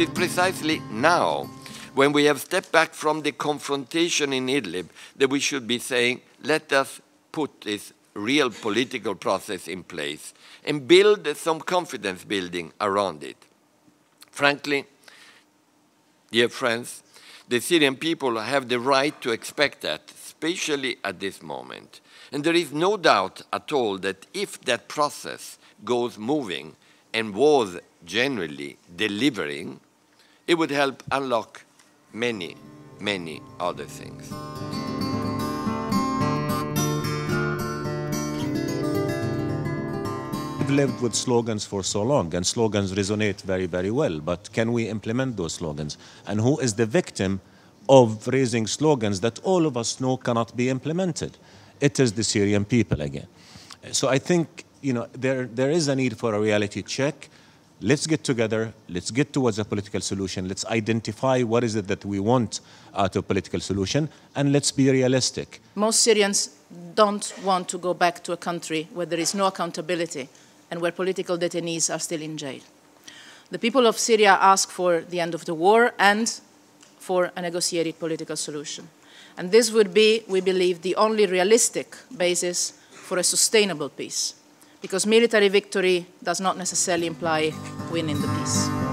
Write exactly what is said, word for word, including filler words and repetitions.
But precisely now, when we have stepped back from the confrontation in Idlib, that we should be saying, let us put this real political process in place and build some confidence building around it. Frankly, dear friends, the Syrian people have the right to expect that, especially at this moment. And there is no doubt at all that if that process goes moving and was generally delivering, it would help unlock many, many other things. We've lived with slogans for so long, and slogans resonate very, very well, but can we implement those slogans? And who is the victim of raising slogans that all of us know cannot be implemented? It is the Syrian people again. So I think, you know, there, there is a need for a reality check. Let's get together, let's get towards a political solution, let's identify what is it that we want out of a political solution, and let's be realistic. Most Syrians don't want to go back to a country where there is no accountability and where political detainees are still in jail. The people of Syria ask for the end of the war and for a negotiated political solution. And this would be, we believe, the only realistic basis for a sustainable peace, because military victory does not necessarily imply winning the peace.